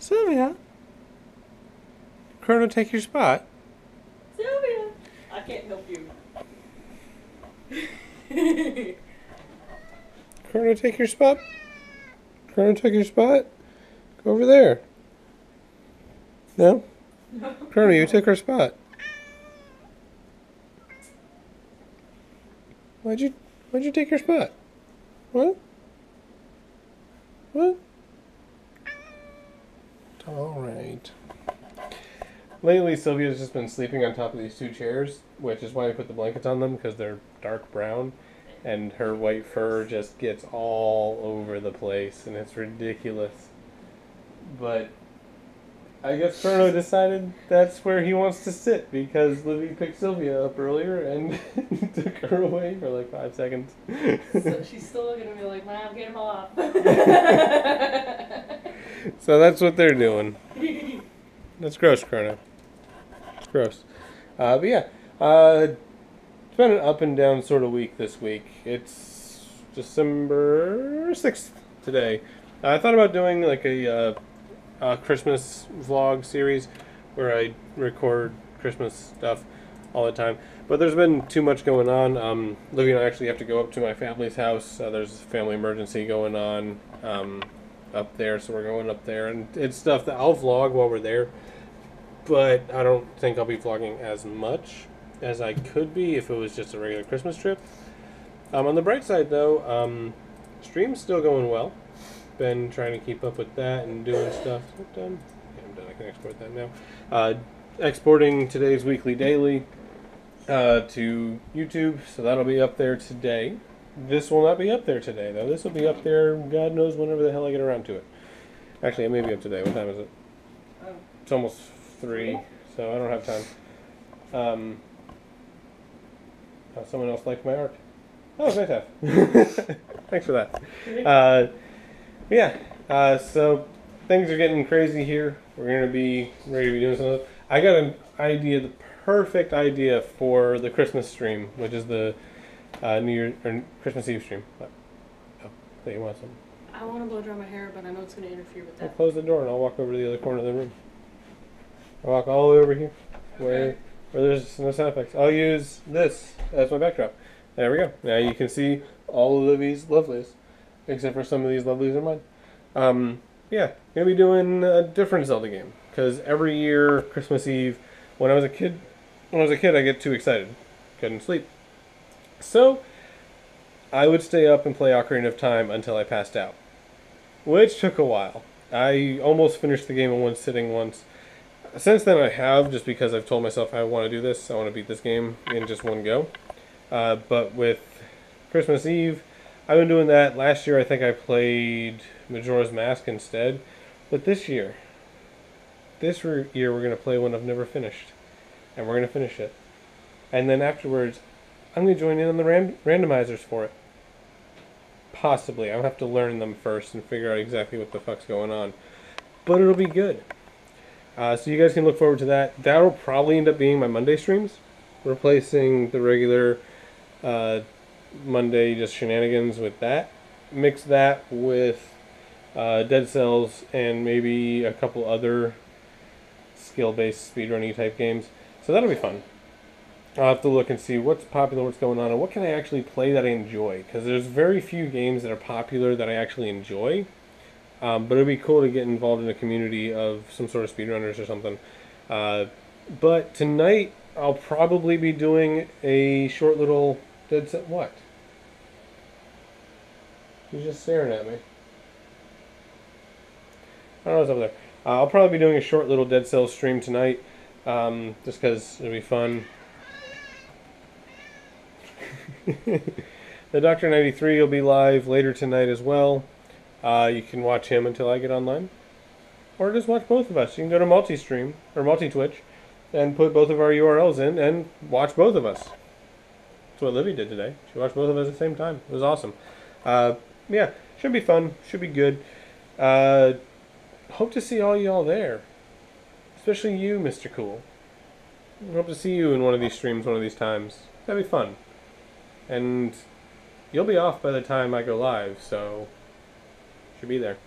Sylvia? Chrono, take your spot. Sylvia! I can't help you. Chrono, take your spot. Chrono took your spot. Go over there. No? Chrono, you took her spot. Why'd you take your spot? What? What? Alright. Lately, Sylvia's just been sleeping on top of these two chairs, which is why we put the blankets on them, because they're dark brown, and her white fur just gets all over the place, and it's ridiculous. But I guess Furno decided that's where he wants to sit, because Livy picked Sylvia up earlier and took her away for like 5 seconds. So she's still looking at me like, Mom, get him off. So that's what they're doing. That's gross, Chrono. It's gross. But yeah, it's been an up and down sort of week this week. It's December 6th today. I thought about doing like a Christmas vlog series where I record Christmas stuff all the time, but there's been too much going on. Livy and I actually have to go up to my family's house. There's a family emergency going on up there, so we're going up there, and it's stuff that I'll vlog while we're there, but I don't think I'll be vlogging as much as I could be if it was just a regular Christmas trip. On the bright side though, stream's still going well. Been trying to keep up with that and doing stuff. I'm done. Yeah, I'm done. I can export that now. Exporting today's weekly daily to YouTube, so that'll be up there today. This will not be up there today, though. This will be up there, God knows, whenever the hell I get around to it. Actually, it may be up today. What time is it? Oh. It's almost 3, so I don't have time. Someone else liked my art. Oh, it's nice half. Thanks for that. Yeah, so things are getting crazy here. We're going to be ready to be doing something. I got an idea, the perfect idea for the Christmas stream, which is the New Year or Christmas Eve stream. Oh, I you want something. I want to blow dry my hair, but I know it's going to interfere with that. I'll close the door and I'll walk over to the other corner of the room. I'll walk all the way over here, okay, where there's no sound effects. I'll use this as my backdrop. There we go. Now you can see all of Livy's lovelies. Except for some of these lovelies are mine. Yeah, gonna be doing a different Zelda game, because every year Christmas Eve, when I was a kid, I get too excited, couldn't sleep, so I would stay up and play Ocarina of Time until I passed out, which took a while. I almost finished the game in one sitting once. Since then, I have, just because I've told myself I want to do this, I want to beat this game in just one go. But with Christmas Eve, I've been doing that. Last year I think I played Majora's Mask instead, but this year we're going to play one I've never finished, and we're going to finish it, and then afterwards I'm going to join in on the randomizers for it. Possibly. I'll have to learn them first and figure out exactly what the fuck's going on, but it'll be good. So you guys can look forward to that. That'll probably end up being my Monday streams, replacing the regular Monday just shenanigans with that. Mix that with Dead Cells and maybe a couple other skill-based speedrunning type games. So that'll be fun. I'll have to look and see what's popular, what's going on, and what can I actually play that I enjoy. Because there's very few games that are popular that I actually enjoy. But it'd be cool to get involved in a community of some sort of speedrunners or something. But tonight I'll probably be doing a short little... Dead Cells. What? You're just staring at me. I don't know what's up there. I'll probably be doing a short little Dead Cells stream tonight, just because it'll be fun. The Doctor 93 will be live later tonight as well. You can watch him until I get online, or just watch both of us. You can go to multi-stream or multi-Twitch and put both of our URLs in and watch both of us. That's what Livy did today. She watched both of us at the same time. It was awesome. Yeah, should be fun. Should be good. Hope to see all y'all there. Especially you, Mr. Cool. Hope to see you in one of these streams one of these times. That'd be fun. And you'll be off by the time I go live, so should be there.